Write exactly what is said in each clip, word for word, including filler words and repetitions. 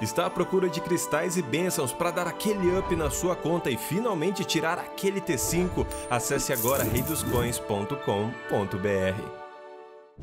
Está à procura de cristais e bênçãos para dar aquele up na sua conta e finalmente tirar aquele T cinco? Acesse agora reidoscoins ponto com ponto br.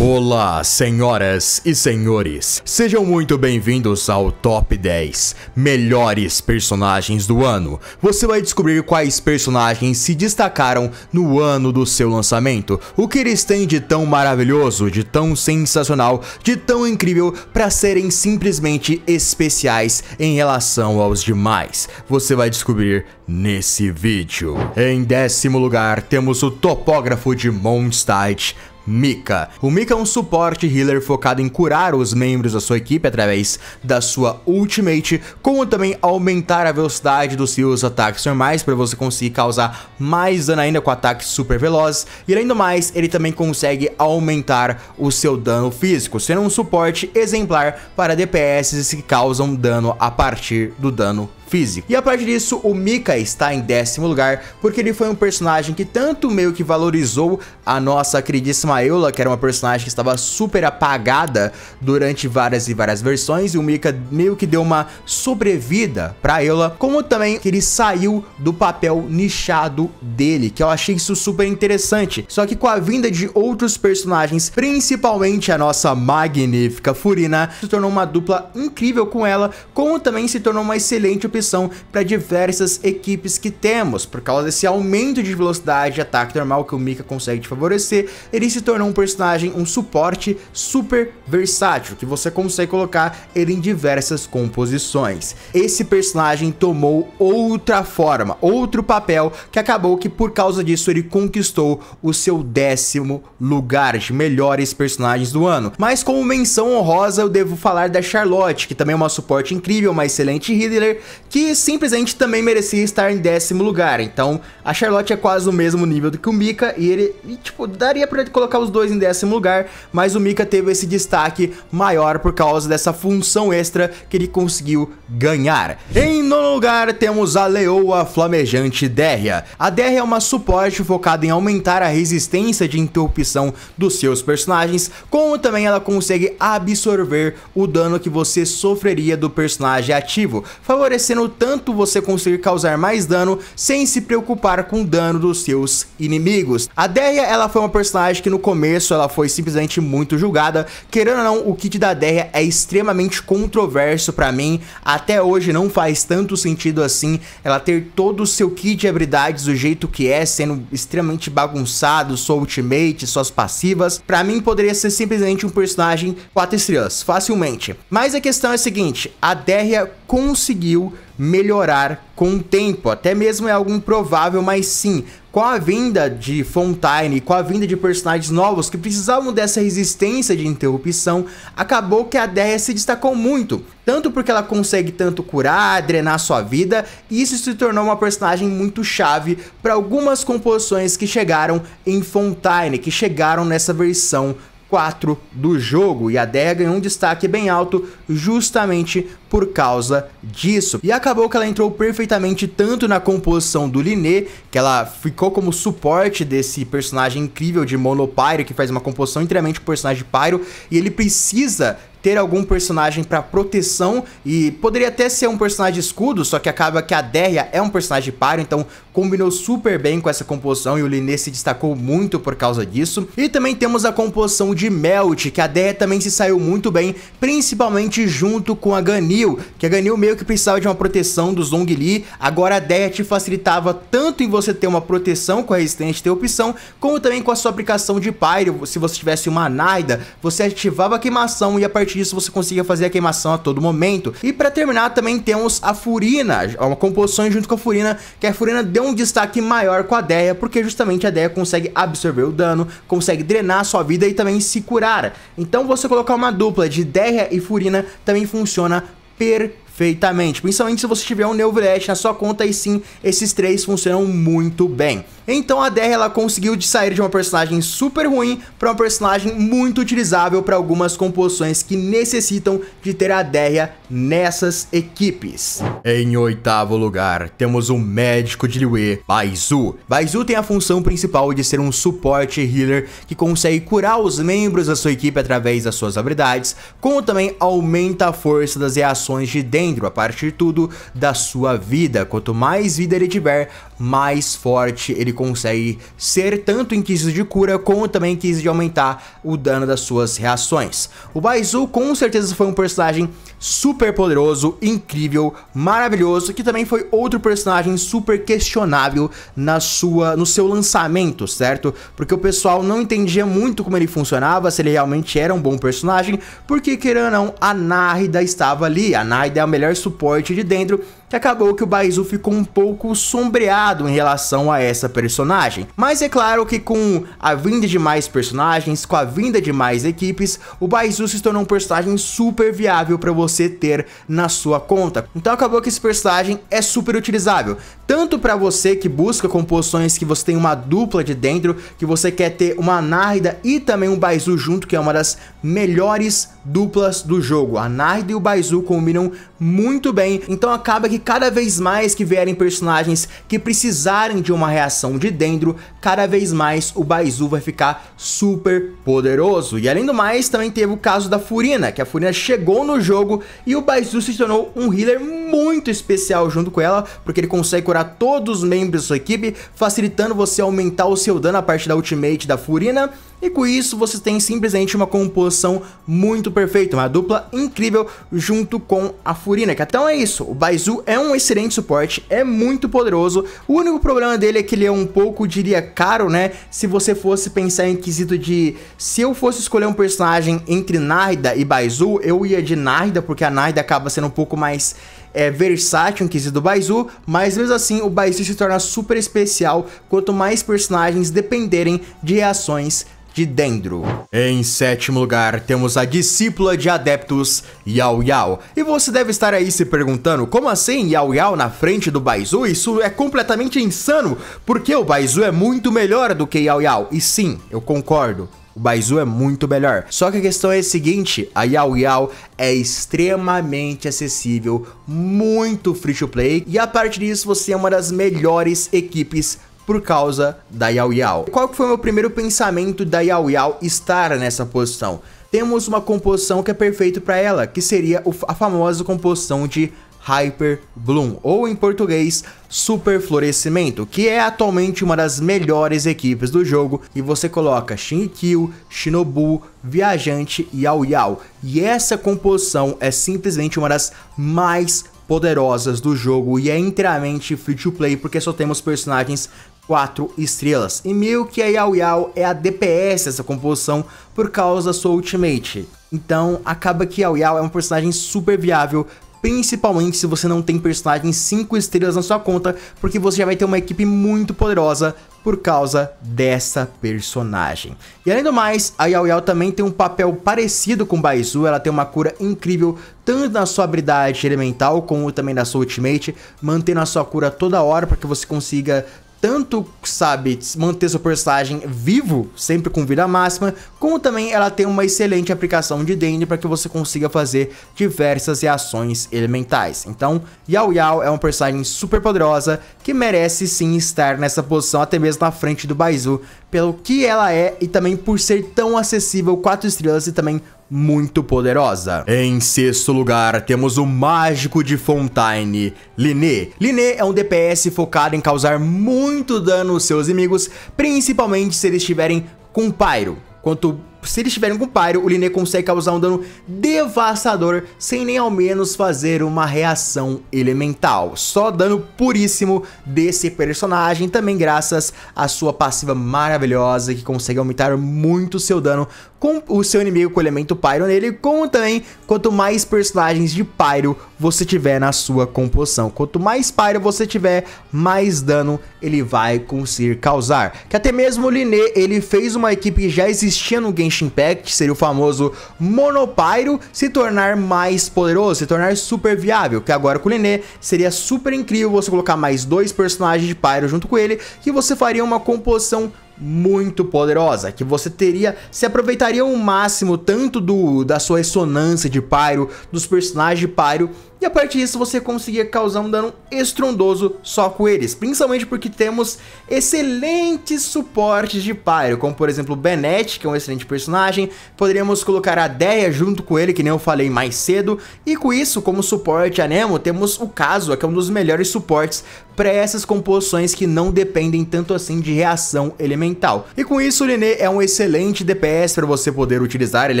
Olá, senhoras e senhores, sejam muito bem-vindos ao Top dez Melhores Personagens do Ano. Você vai descobrir quais personagens se destacaram no ano do seu lançamento, o que eles têm de tão maravilhoso, de tão sensacional, de tão incrível para serem simplesmente especiais em relação aos demais. Você vai descobrir nesse vídeo. Em décimo lugar, temos o topógrafo de Mondstadt, Mika. O Mika é um suporte healer focado em curar os membros da sua equipe através da sua ultimate, como também aumentar a velocidade dos seus ataques normais para você conseguir causar mais dano ainda com ataques super velozes, e além do mais ele também consegue aumentar o seu dano físico, sendo um suporte exemplar para D P S que causam dano a partir do dano físico. E a partir disso, o Mika está em décimo lugar, porque ele foi um personagem que tanto meio que valorizou a nossa queridíssima Eula, que era uma personagem que estava super apagada durante várias e várias versões, e o Mika meio que deu uma sobrevida pra Eula, como também que ele saiu do papel nichado dele, que eu achei isso super interessante. Só que com a vinda de outros personagens, principalmente a nossa magnífica Furina, se tornou uma dupla incrível com ela, como também se tornou uma excelente opção para diversas equipes que temos. Por causa desse aumento de velocidade de ataque normal que o Mika consegue te favorecer, ele se tornou um personagem, um suporte super versátil, que você consegue colocar ele em diversas composições. Esse personagem tomou outra forma, outro papel, que acabou que por causa disso ele conquistou o seu décimo lugar de melhores personagens do ano. Mas como menção honrosa eu devo falar da Charlotte, que também é uma suporte incrível, uma excelente healer, que simplesmente também merecia estar em décimo lugar. Então a Charlotte é quase o mesmo nível do que o Mika, e ele, e, tipo, daria pra colocar os dois em décimo lugar, mas o Mika teve esse destaque maior por causa dessa função extra que ele conseguiu ganhar. Em nono lugar, temos a leoa flamejante Dehya. A Dehya é uma suporte focada em aumentar a resistência de interrupção dos seus personagens, como também ela consegue absorver o dano que você sofreria do personagem ativo, favorecendo tanto você conseguir causar mais dano sem se preocupar com o dano dos seus inimigos. A Dehya, ela foi uma personagem que no começo ela foi simplesmente muito julgada. Querendo ou não, o kit da Dehya é extremamente controverso pra mim. Até hoje não faz tanto sentido assim ela ter todo o seu kit de habilidades do jeito que é, sendo extremamente bagunçado, sua ultimate, suas passivas. Pra mim poderia ser simplesmente um personagem quatro estrelas, facilmente. Mas a questão é a seguinte, a Dehya conseguiu melhorar com o tempo, até mesmo é algo improvável, mas sim, com a vinda de Fontaine, com a vinda de personagens novos que precisavam dessa resistência de interrupção, acabou que a Dehya se destacou muito, tanto porque ela consegue tanto curar, drenar sua vida, e isso se tornou uma personagem muito chave para algumas composições que chegaram em Fontaine, que chegaram nessa versão quatro do jogo, e a Dehya ganhou um destaque bem alto justamente por causa disso. E acabou que ela entrou perfeitamente tanto na composição do Lyney, que ela ficou como suporte desse personagem incrível de Monopyro, que faz uma composição inteiramente com o personagem Pyro, e ele precisa ter algum personagem para proteção, e poderia até ser um personagem de escudo, só que acaba que a Dehya é um personagem de Pyro, então combinou super bem com essa composição, e o Lyney se destacou muito por causa disso. E também temos a composição de Melt, que a Dehya também se saiu muito bem, principalmente junto com a Ganil, que a Ganil meio que precisava de uma proteção do Zhongli, agora a Dehya te facilitava tanto em você ter uma proteção com a resistência de ter opção, como também com a sua aplicação de Pyro. Se você tivesse uma Nahida, você ativava a queimação, e a partir disso você conseguia fazer a queimação a todo momento. E pra terminar também temos a Furina, uma composição junto com a Furina, que a Furina deu um destaque maior com a Dehya, porque justamente a Dehya consegue absorver o dano, consegue drenar a sua vida e também se curar. Então você colocar uma dupla de Dehya e Furina também funciona perfeitamente. Perfeitamente, principalmente se você tiver um Neuvillette na sua conta, e sim, esses três funcionam muito bem. Então a Dehya, ela conseguiu de sair de uma personagem super ruim para uma personagem muito utilizável para algumas composições que necessitam de ter a Dehya nessas equipes. Em oitavo lugar, temos o médico de Liyue, Baizhu. Baizhu tem a função principal de ser um suporte healer que consegue curar os membros da sua equipe através das suas habilidades, como também aumenta a força das reações de Dendro a partir de tudo da sua vida. Quanto mais vida ele tiver, mais forte ele consegue ser, tanto em quesito de cura como também em quesito de aumentar o dano das suas reações. O Baizhu com certeza foi um personagem super poderoso, incrível, maravilhoso, que também foi outro personagem super questionável na sua, no seu lançamento, certo? Porque o pessoal não entendia muito como ele funcionava, se ele realmente era um bom personagem, porque, querendo ou não, a Nahida estava ali. A Nahida é o melhor suporte de Dendro, que acabou que o Baizhu ficou um pouco sombreado em relação a essa personagem. Mas é claro que com a vinda de mais personagens, com a vinda de mais equipes, o Baizhu se tornou um personagem super viável para você ter na sua conta. Então acabou que esse personagem é super utilizável, tanto para você que busca composições que você tem uma dupla de Dendro, que você quer ter uma Nahida e também um Baizhu junto, que é uma das melhores duplas do jogo. A Nahida e o Baizhu combinam muito bem, então acaba que cada vez mais que vierem personagens que precisarem de uma reação de Dendro, cada vez mais o Baizhu vai ficar super poderoso. E além do mais, também teve o caso da Furina, que a Furina chegou no jogo e o Baizhu se tornou um healer muito especial junto com ela, porque ele consegue curar todos os membros da sua equipe, facilitando você aumentar o seu dano a partir da ultimate da Furina. E com isso você tem simplesmente uma composição muito perfeita, uma dupla incrível junto com a Furina. Então é isso, o Baizhu é um excelente suporte, é muito poderoso. O único problema dele é que ele é um pouco, diria, caro, né? Se você fosse pensar em quesito de... se eu fosse escolher um personagem entre Nahida e Baizhu, eu ia de Nahida, porque a Nahida acaba sendo um pouco mais... é versátil em quesito do Baizhu, mas mesmo assim o Baizhu se torna super especial quanto mais personagens dependerem de reações de Dendro. Em sétimo lugar, temos a discípula de adeptos, Yao Yao. E você deve estar aí se perguntando, como assim Yao Yao na frente do Baizhu? Isso é completamente insano, porque o Baizhu é muito melhor do que Yao Yao. E sim, eu concordo. O Baizhu é muito melhor. Só que a questão é a seguinte, a Yao Yao é extremamente acessível, muito free to play, e a partir disso você é uma das melhores equipes por causa da Yao Yao. Qual que foi o meu primeiro pensamento da Yao Yao estar nessa posição? Temos uma composição que é perfeita para ela, que seria a famosa composição de Hyper Bloom, ou em português, Super Florescimento, que é atualmente uma das melhores equipes do jogo, e você coloca Xingqiu, Shinobu, Viajante e Yao Yao, e essa composição é simplesmente uma das mais poderosas do jogo, e é inteiramente free to play, porque só temos personagens quatro estrelas, e meio que a Yao Yao é a D P S dessa composição por causa da sua ultimate. Então acaba que Yao Yao é um personagem super viável, principalmente se você não tem personagens cinco estrelas na sua conta, porque você já vai ter uma equipe muito poderosa por causa dessa personagem. E além do mais, a Yao Yao também tem um papel parecido com o Baizhu, ela tem uma cura incrível, tanto na sua habilidade elemental, como também na sua ultimate, mantendo a sua cura toda hora, para que você consiga... tanto, sabe, manter seu personagem vivo, sempre com vida máxima, como também ela tem uma excelente aplicação de Dendro para que você consiga fazer diversas reações elementais. Então, Yao Yao é uma personagem super poderosa que merece sim estar nessa posição, até mesmo na frente do Baizhu, pelo que ela é e também por ser tão acessível, quatro estrelas e também muito poderosa. Em sexto lugar, temos o mágico de Fontaine, Lyney. Lyney é um D P S focado em causar muito dano aos seus inimigos, principalmente se eles estiverem com Pyro. Quanto se eles estiverem com Pyro, o Lyney consegue causar um dano devastador sem nem ao menos fazer uma reação elemental. Só dano puríssimo desse personagem, também graças à sua passiva maravilhosa que consegue aumentar muito seu dano com o seu inimigo com o elemento Pyro nele, como também quanto mais personagens de Pyro você tiver na sua composição. Quanto mais Pyro você tiver, mais dano ele vai conseguir causar. Que até mesmo o Lyney, ele fez uma equipe que já existia no Genshin Impact, seria o famoso Monopyro, se tornar mais poderoso, se tornar super viável, que agora com o Lyney seria super incrível você colocar mais dois personagens de Pyro junto com ele, que você faria uma composição muito poderosa, que você teria, se aproveitaria ao máximo tanto do, da sua ressonância de Pyro, dos personagens de Pyro, e a partir disso você conseguia causar um dano estrondoso só com eles, principalmente porque temos excelentes suportes de Pyro, como por exemplo o Bennett, que é um excelente personagem, poderíamos colocar a Dehya junto com ele, que nem eu falei mais cedo, e com isso, como suporte a Nemo, temos o Kazuha, que é um dos melhores suportes para essas composições que não dependem tanto assim de reação elemental. E com isso o Lyney é um excelente D P S para você poder utilizar, ele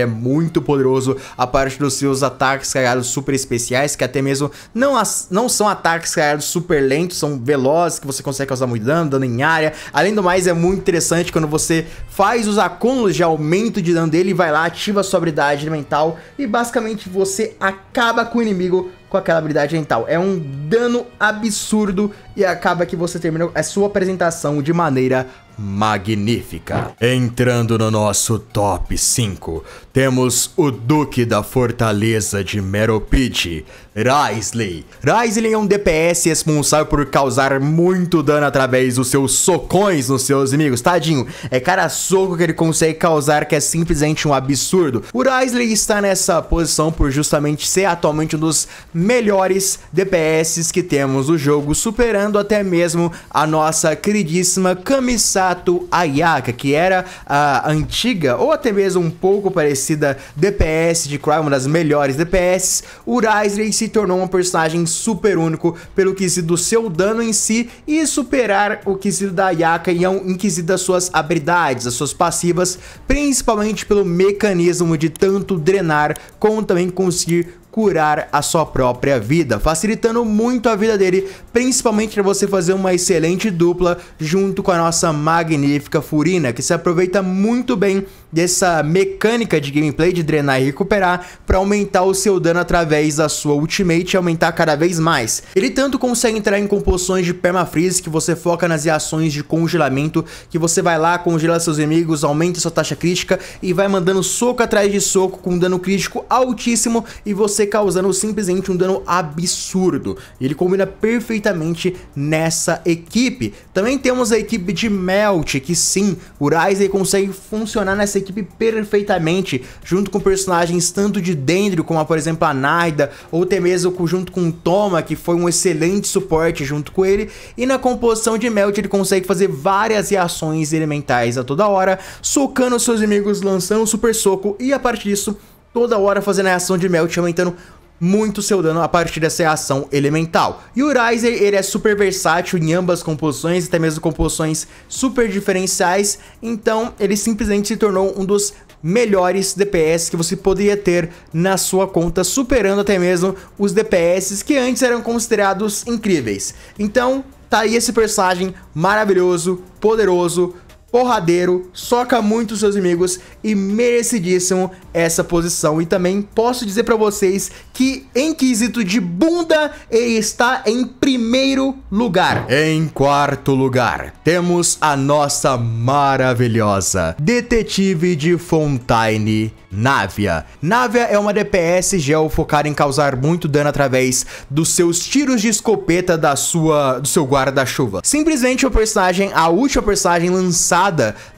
é muito poderoso a parte dos seus ataques carregados super especiais, que até mesmo não, as, não são ataques carregados super lentos, são velozes, que você consegue causar muito dano, dano em área. Além do mais, é muito interessante quando você faz os acúmulos de aumento de dano dele e vai lá, ativa a sua habilidade elemental e basicamente você acaba com o inimigo com aquela habilidade mental. É um dano absurdo e acaba que você termina a sua apresentação de maneira magnífica. Entrando no nosso top cinco, temos o Duque da Fortaleza de Meropit, Wriothesley. Wriothesley é um D P S responsável por causar muito dano através dos seus socões nos seus inimigos. Tadinho, é cada soco que ele consegue causar que é simplesmente um absurdo. O Wriothesley está nessa posição por justamente ser atualmente um dos melhores D P S que temos no jogo, superando até mesmo a nossa queridíssima Kamisato Ayaka, que era a antiga, ou até mesmo um pouco parecida, D P S de Cry, uma das melhores D P S. O Wriothesley se tornou um personagem super único pelo quesito do seu dano em si e superar o quesito da Ayaka e em quesito das suas habilidades, das suas passivas, principalmente pelo mecanismo de tanto drenar como também conseguir curar a sua própria vida, facilitando muito a vida dele, principalmente para você fazer uma excelente dupla junto com a nossa magnífica Furina, que se aproveita muito bem dessa mecânica de gameplay de drenar e recuperar para aumentar o seu dano através da sua ultimate e aumentar cada vez mais. Ele tanto consegue entrar em composições de permafreeze, que você foca nas reações de congelamento, que você vai lá, congela seus inimigos, aumenta sua taxa crítica e vai mandando soco atrás de soco com dano crítico altíssimo e você causando simplesmente um dano absurdo. Ele combina perfeitamente nessa equipe. Também temos a equipe de Melt, que sim, o Wriothesley consegue funcionar nessa equipe perfeitamente, junto com personagens tanto de Dendro, como por exemplo a Nahida, ou até mesmo junto com o Toma, que foi um excelente suporte junto com ele, e na composição de Melt ele consegue fazer várias reações elementais a toda hora, socando seus inimigos, lançando um super soco, e a partir disso toda hora fazendo a ação de Melt, aumentando muito seu dano a partir dessa ação elemental. E o Wriothesley, ele é super versátil em ambas composições, até mesmo composições super diferenciais, então ele simplesmente se tornou um dos melhores D P S que você poderia ter na sua conta, superando até mesmo os D P S que antes eram considerados incríveis. Então, tá aí esse personagem maravilhoso, poderoso, porradeiro, soca muito seus inimigos e merecidíssimo essa posição. E também posso dizer pra vocês que em quesito de bunda, ele está em primeiro lugar. Em quarto lugar, temos a nossa maravilhosa detetive de Fontaine, Navia. Navia é uma D P S gel focada em causar muito dano através dos seus tiros de escopeta da sua, do seu guarda-chuva. Simplesmente o personagem, a última personagem lançada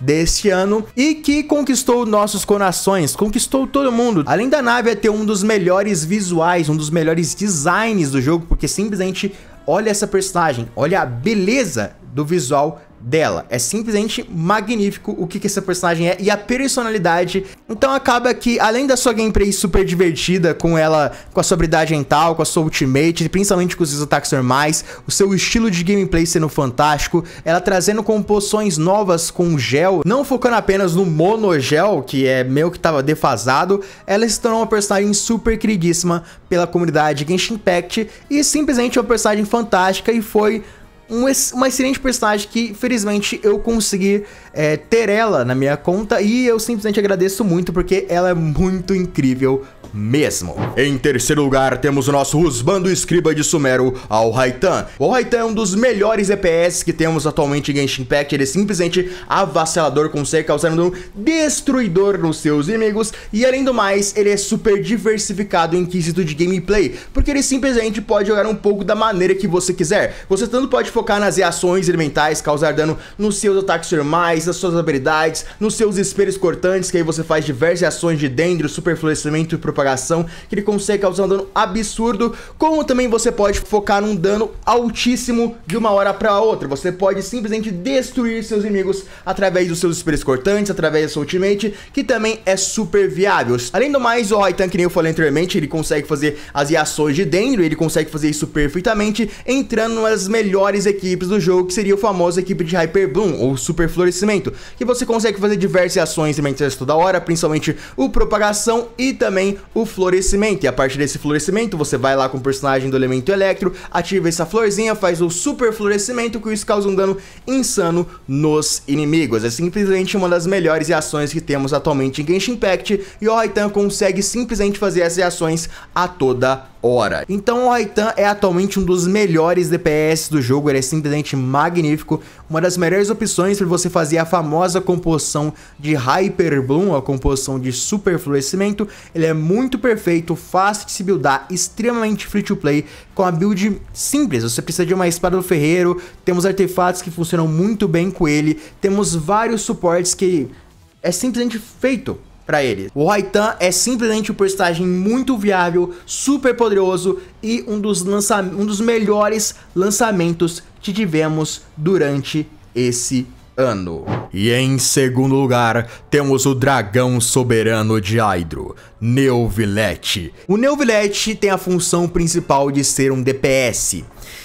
deste ano e que conquistou nossos corações, conquistou todo mundo. Além da Navia ter um dos melhores visuais, um dos melhores designs do jogo, porque simplesmente olha essa personagem, olha a beleza do visual dela. É simplesmente magnífico o que, que essa personagem é e a personalidade. Então acaba que, além da sua gameplay super divertida com ela, com a sua habilidade mental, com a sua ultimate, principalmente com os seus ataques normais, o seu estilo de gameplay sendo fantástico, ela trazendo composições novas com gel, não focando apenas no monogel, que é meio que tava defasado, ela se tornou uma personagem super queridíssima pela comunidade Genshin Impact e simplesmente uma personagem fantástica e foi Um ex uma excelente personagem que, felizmente, eu consegui é, ter ela na minha conta e eu simplesmente agradeço muito porque ela é muito incrível mesmo. Em terceiro lugar, temos o nosso Husbando Escriba de Sumero, Alhaitham. O Alhaitham é um dos melhores D P S que temos atualmente em Genshin Impact. Ele é simplesmente avassalador, consegue causar um dano destruidor nos seus inimigos. E além do mais, ele é super diversificado em quesito de gameplay, porque ele simplesmente pode jogar um pouco da maneira que você quiser. Você tanto pode focar nas reações elementais, causar dano nos seus ataques normais, nas suas habilidades, nos seus espelhos cortantes, que aí você faz diversas ações de Dendro, Super Florescimento e Propagação, que ele consegue causar um dano absurdo, como também você pode focar num dano altíssimo de uma hora para outra. Você pode simplesmente destruir seus inimigos através dos seus espelhos cortantes, através da sua ultimate, que também é super viável. Além do mais, o Alhaitham, que nem eu falei anteriormente, ele consegue fazer as reações de Dendro, ele consegue fazer isso perfeitamente, entrando nas melhores equipes do jogo, que seria o famoso equipe de Hyper Bloom, ou Super Florescimento, que você consegue fazer diversas ações elementais toda hora, principalmente o Propagação e também o Florescimento. E a partir desse Florescimento, você vai lá com o personagem do elemento Electro, ativa essa florzinha, faz o Super Florescimento, que isso causa um dano insano nos inimigos. É simplesmente uma das melhores reações que temos atualmente em Genshin Impact, e o Alhaitham consegue simplesmente fazer essas reações a toda hora. Então o Alhaitham é atualmente um dos melhores D P S do jogo, ele é simplesmente magnífico, uma das melhores opções para você fazer a famosa composição de Hyper Bloom, a composição de Super Florescimento. Ele é muito perfeito, fácil de se buildar, extremamente free to play, com a build simples. Você precisa de uma espada do ferreiro, temos artefatos que funcionam muito bem com ele, temos vários suportes que é simplesmente feito pra ele. O Alhaitham é simplesmente um personagem muito viável, super poderoso e um dos, lança um dos melhores lançamentos que tivemos durante esse ano. E em segundo lugar, temos o Dragão Soberano de Hydro, Neuvillette. O Neuvillette tem a função principal de ser um D P S,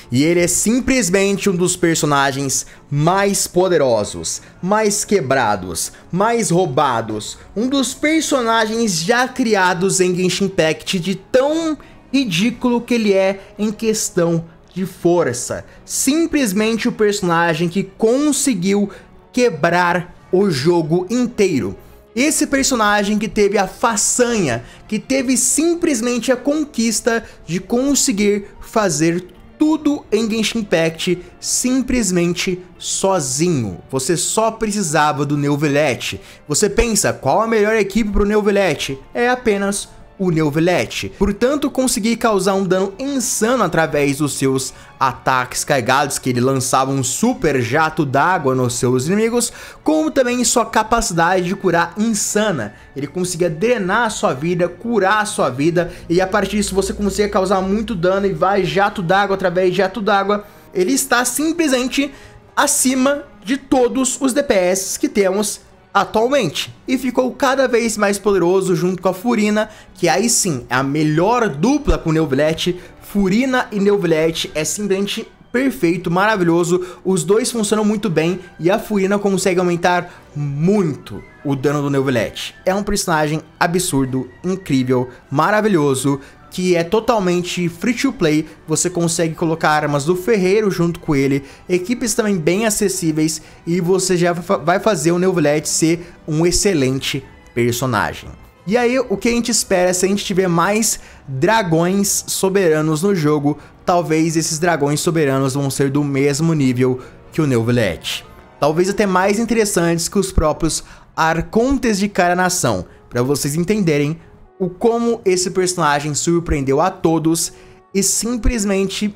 e ele é simplesmente um dos personagens mais poderosos, mais quebrados, mais roubados, um dos personagens já criados em Genshin Impact, de tão ridículo que ele é em questão de força. Simplesmente o personagem que conseguiu quebrar o jogo inteiro. Esse personagem que teve a façanha, que teve simplesmente a conquista de conseguir fazer tudo em Genshin Impact simplesmente sozinho. Você só precisava do Neuvillette. Você pensa, qual a melhor equipe para o Neuvillette? É apenas o Neuvillette, portanto conseguir causar um dano insano através dos seus ataques carregados, que ele lançava um super jato d'água nos seus inimigos, como também sua capacidade de curar insana. Ele conseguia drenar a sua vida, curar a sua vida, e a partir disso você conseguia causar muito dano e vai jato d'água através de jato d'água. Ele está simplesmente acima de todos os D P S que temos atualmente, e ficou cada vez mais poderoso junto com a Furina, que aí sim é a melhor dupla com Neuvillette. Furina e Neuvillette é simplesmente perfeito, maravilhoso, os dois funcionam muito bem, e a Furina consegue aumentar muito o dano do Neuvillette. É um personagem absurdo, incrível, maravilhoso, que é totalmente free to play. Você consegue colocar armas do ferreiro junto com ele, equipes também bem acessíveis, e você já vai fazer o Neuvillette ser um excelente personagem. E aí, o que a gente espera? Se a gente tiver mais dragões soberanos no jogo, talvez esses dragões soberanos vão ser do mesmo nível que o Neuvillette, talvez até mais interessantes que os próprios arcontes de cada nação, para vocês entenderem o como esse personagem surpreendeu a todos e simplesmente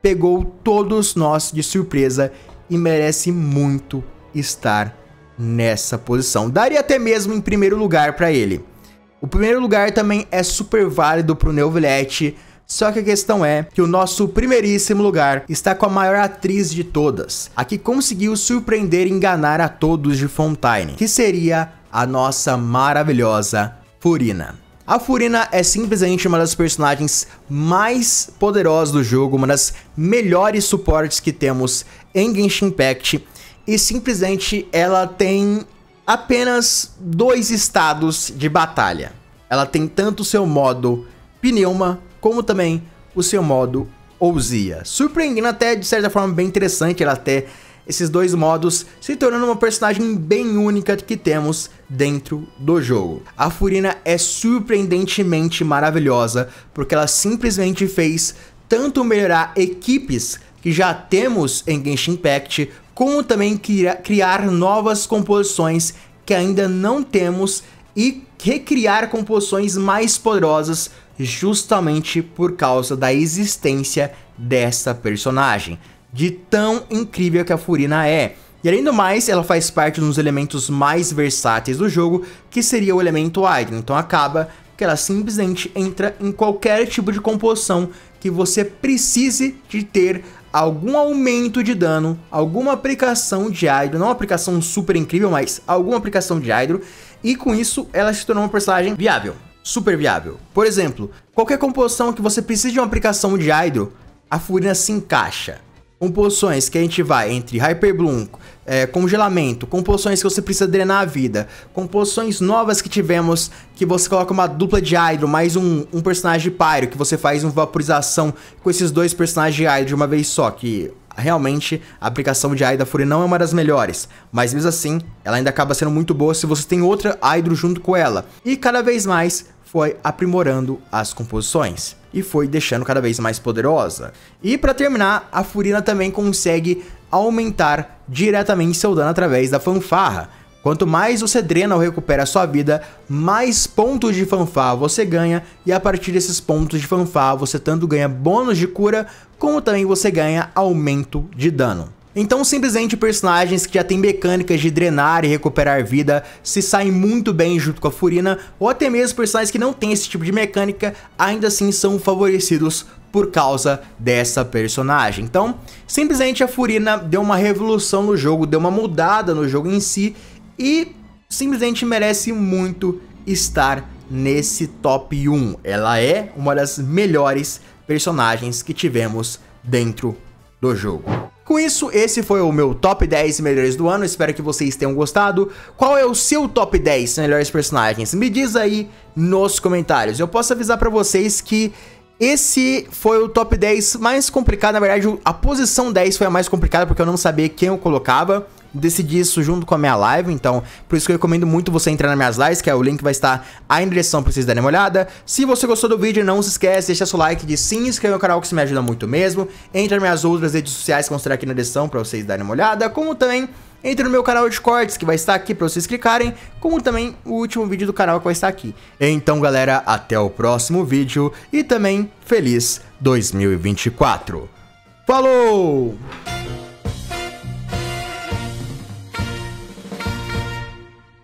pegou todos nós de surpresa, e merece muito estar nessa posição. Daria até mesmo em primeiro lugar para ele. O primeiro lugar também é super válido para o Neuvillette, só que a questão é que o nosso primeiríssimo lugar está com a maior atriz de todas, a que conseguiu surpreender e enganar a todos de Fontaine, que seria a nossa maravilhosa Furina. A Furina é simplesmente uma das personagens mais poderosas do jogo, uma das melhores suportes que temos em Genshin Impact, e simplesmente ela tem apenas dois estados de batalha. Ela tem tanto o seu modo Pneuma, como também o seu modo Ousia, surpreendendo até de certa forma bem interessante. Ela até esses dois modos, se tornando uma personagem bem única que temos dentro do jogo. A Furina é surpreendentemente maravilhosa, porque ela simplesmente fez tanto melhorar equipes que já temos em Genshin Impact, como também criar novas composições que ainda não temos e recriar composições mais poderosas justamente por causa da existência dessa personagem, de tão incrível que a Furina é. E além do mais, ela faz parte de um dos elementos mais versáteis do jogo, que seria o elemento item. Então acaba que ela simplesmente entra em qualquer tipo de composição que você precise de ter algum aumento de dano, alguma aplicação de Hydro, não uma aplicação super incrível, mas alguma aplicação de Hydro, e com isso ela se tornou uma personagem viável, super viável. Por exemplo, qualquer composição que você precise de uma aplicação de Hydro, a Furina se encaixa. Composições que a gente vai entre Hyper Bloom, é, congelamento, composições que você precisa drenar a vida, composições novas que tivemos, que você coloca uma dupla de Hydro, mais um, um personagem de Pyro, que você faz uma vaporização com esses dois personagens de Hydro de uma vez só, que realmente a aplicação de Hydro da Furina não é uma das melhores, mas mesmo assim, ela ainda acaba sendo muito boa se você tem outra Hydro junto com ela, e cada vez mais foi aprimorando as composições e foi deixando cada vez mais poderosa. E para terminar, a Furina também consegue aumentar diretamente seu dano através da Fanfarra. Quanto mais você drena ou recupera a sua vida, mais pontos de Fanfarra você ganha, e a partir desses pontos de Fanfarra você tanto ganha bônus de cura, como também você ganha aumento de dano. Então simplesmente personagens que já têm mecânicas de drenar e recuperar vida se saem muito bem junto com a Furina, ou até mesmo personagens que não têm esse tipo de mecânica, ainda assim são favorecidos por causa dessa personagem. Então simplesmente a Furina deu uma revolução no jogo, deu uma mudada no jogo em si, e simplesmente merece muito estar nesse top um. Ela é uma das melhores personagens que tivemos dentro do jogo. Com isso, esse foi o meu top dez melhores do ano, espero que vocês tenham gostado. Qual é o seu top dez melhores personagens? Me diz aí nos comentários. Eu posso avisar pra vocês que esse foi o top dez mais complicado, na verdade a posição dez foi a mais complicada porque eu não sabia quem eu colocava. Decidi isso junto com a minha live, então por isso que eu recomendo muito você entrar nas minhas lives, que é o link vai estar aí na direção pra vocês darem uma olhada. Se você gostou do vídeo, não se esquece, deixa seu like, de se inscrever no canal que isso me ajuda muito mesmo. Entra nas minhas outras redes sociais que vão estar aqui na descrição pra vocês darem uma olhada, como também entre no meu canal de cortes que vai estar aqui pra vocês clicarem, como também o último vídeo do canal que vai estar aqui. Então galera, até o próximo vídeo e também feliz dois mil e vinte e quatro. Falou!